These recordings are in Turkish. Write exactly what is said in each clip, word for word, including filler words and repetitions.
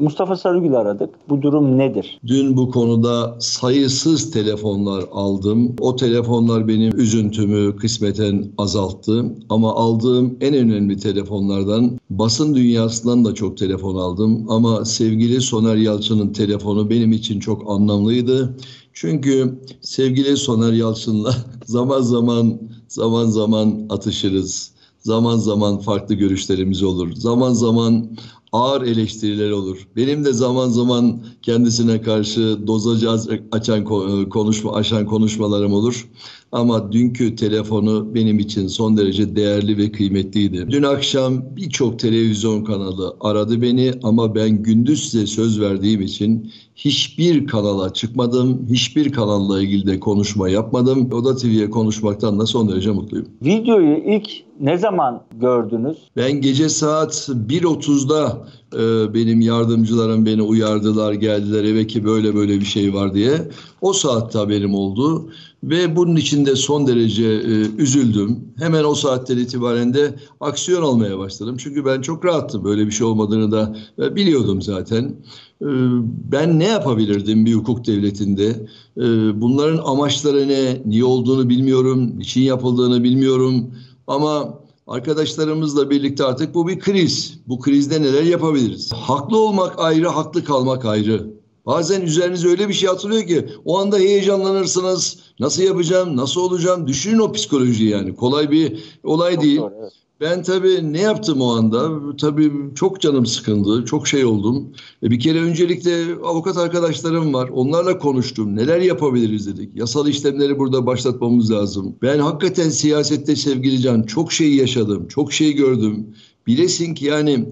Mustafa Sarıgül'ü aradık. Bu durum nedir? Dün bu konuda sayısız telefonlar aldım. O telefonlar benim üzüntümü kısmeten azalttı. Ama aldığım en önemli telefonlardan, basın dünyasından da çok telefon aldım. Ama sevgili Soner Yalçın'ın telefonu benim için çok anlamlıydı. Çünkü sevgili Soner Yalçın'la zaman zaman zaman zaman atışırız. Zaman zaman farklı görüşlerimiz olur. Zaman zaman ağır eleştiriler olur. Benim de zaman zaman kendisine karşı dozacı açan konuşma aşan konuşmalarım olur. Ama dünkü telefonu benim için son derece değerli ve kıymetliydi. Dün akşam birçok televizyon kanalı aradı beni ama ben gündüz size söz verdiğim için hiçbir kanala çıkmadım. Hiçbir kanalla ilgili de konuşma yapmadım. Odatv'ye konuşmaktan da son derece mutluyum. Videoyu ilk ne zaman gördünüz? Ben gece saat bir otuzda benim yardımcılarım beni uyardılar, geldiler eve ki böyle böyle bir şey var diye. O saatte haberim oldu ve bunun için de son derece üzüldüm. Hemen o saatten itibaren de aksiyon almaya başladım. Çünkü ben çok rahattım. Böyle bir şey olmadığını da biliyordum zaten. Ben ne yapabilirdim bir hukuk devletinde? Bunların amaçları ne? Niye olduğunu bilmiyorum. Niçin yapıldığını bilmiyorum. Ama arkadaşlarımızla birlikte artık bu bir kriz. Bu krizde neler yapabiliriz? Haklı olmak ayrı, haklı kalmak ayrı. Bazen üzerinize öyle bir şey atılıyor ki o anda heyecanlanırsınız. Nasıl yapacağım, nasıl olacağım? Düşünün o psikolojiyi yani. Kolay bir olay çok değil. Doğru, evet. Ben tabii ne yaptım o anda? Tabii çok canım sıkıldı, çok şey oldum. Bir kere öncelikle avukat arkadaşlarım var. Onlarla konuştum. Neler yapabiliriz dedik. Yasal işlemleri burada başlatmamız lazım. Ben hakikaten siyasette sevgili Can çok şey yaşadım, çok şey gördüm. Bilesin ki yani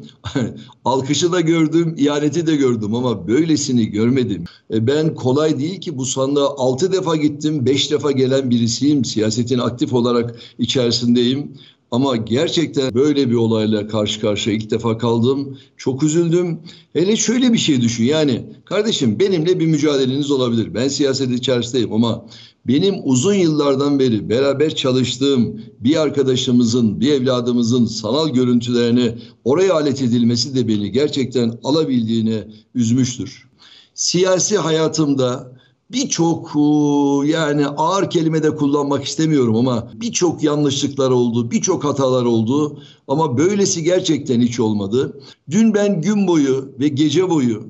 alkışı da gördüm, ihaneti de gördüm ama böylesini görmedim. E ben kolay değil ki bu sandığa altı defa gittim, beş defa gelen birisiyim. Siyasetin aktif olarak içerisindeyim. Ama gerçekten böyle bir olayla karşı karşıya ilk defa kaldım. Çok üzüldüm. Hele şöyle bir şey düşün. Yani kardeşim benimle bir mücadeleniz olabilir. Ben siyaset içerisindeyim ama benim uzun yıllardan beri beraber çalıştığım bir arkadaşımızın, bir evladımızın sanal görüntülerini oraya alet edilmesi de beni gerçekten alabildiğine üzmüştür. Siyasi hayatımda birçok yani ağır kelime de kullanmak istemiyorum ama birçok yanlışlıklar oldu, birçok hatalar oldu ama böylesi gerçekten hiç olmadı. Dün ben gün boyu ve gece boyu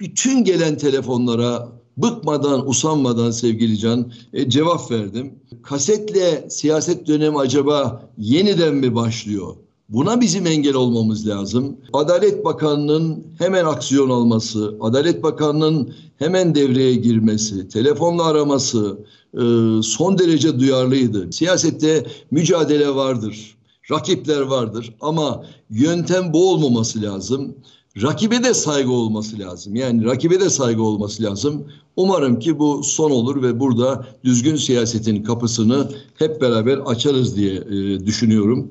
bütün gelen telefonlara bıkmadan, usanmadan sevgili Can e, cevap verdim. Kasetle siyaset dönemi acaba yeniden mi başlıyor? Buna bizim engel olmamız lazım. Adalet Bakanı'nın hemen aksiyon alması, Adalet Bakanı'nın hemen devreye girmesi, telefonla araması e, son derece duyarlıydı. Siyasette mücadele vardır, rakipler vardır ama yöntem bu olmaması lazım. Rakibe de saygı olması lazım. Yani rakibe de saygı olması lazım. Umarım ki bu son olur ve burada düzgün siyasetin kapısını hep beraber açarız diye e, düşünüyorum.